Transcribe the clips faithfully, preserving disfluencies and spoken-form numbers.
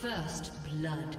First blood.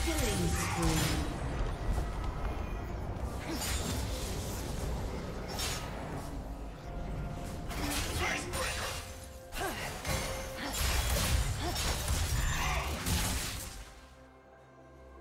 Team's turret has been destroyed.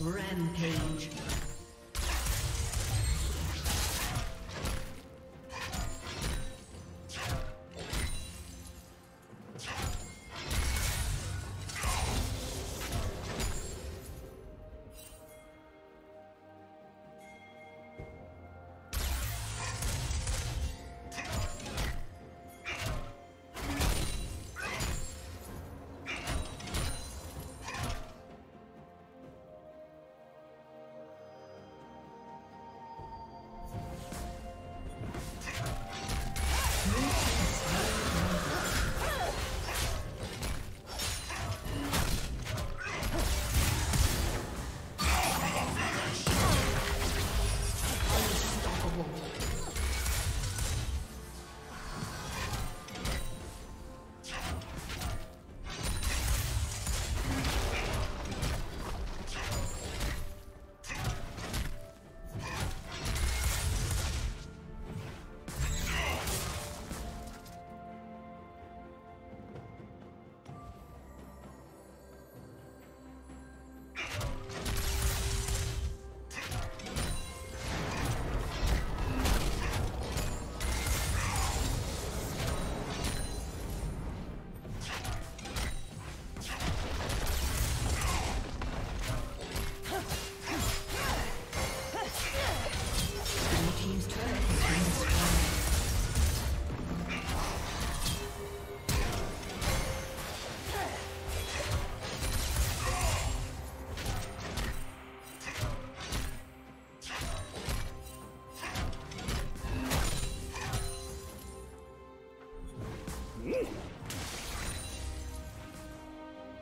Rampage.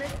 Turret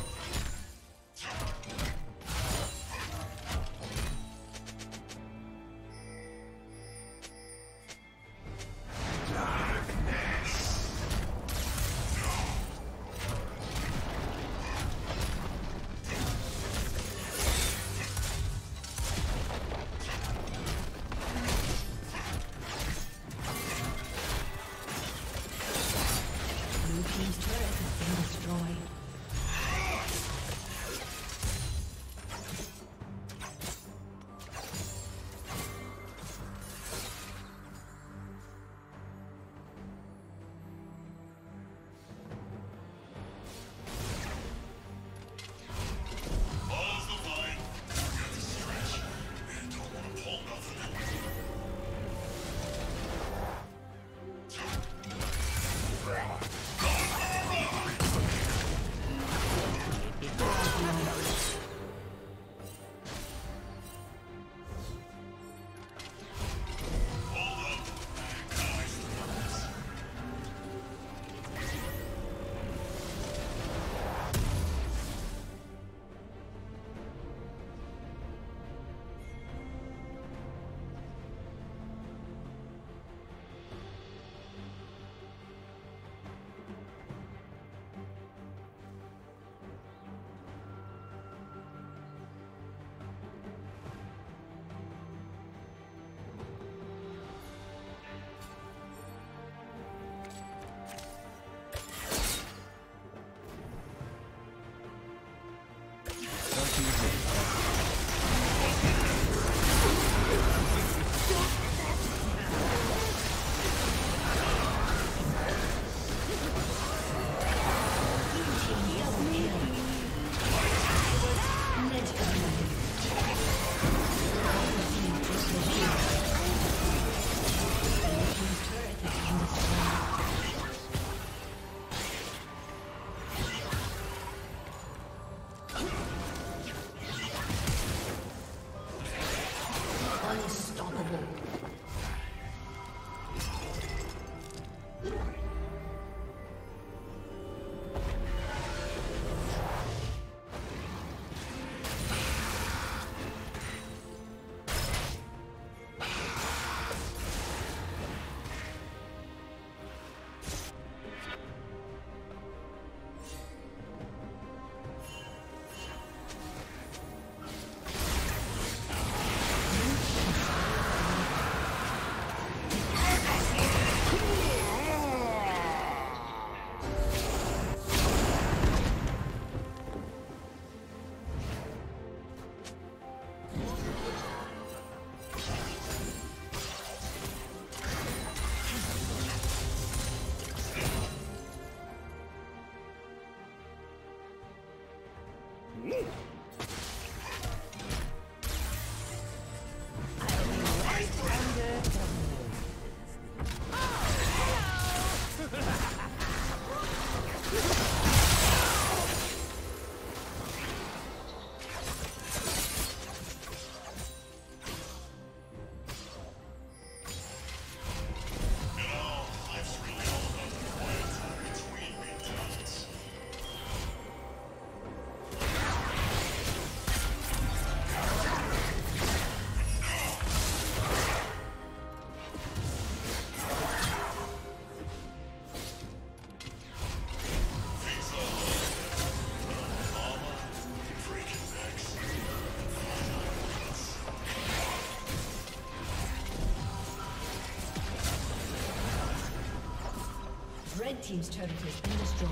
Red team's turret has been destroyed.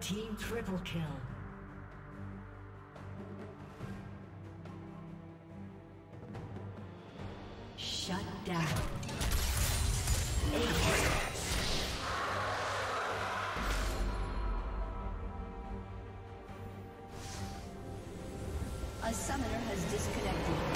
Team triple kill. Shut down. A summoner has disconnected.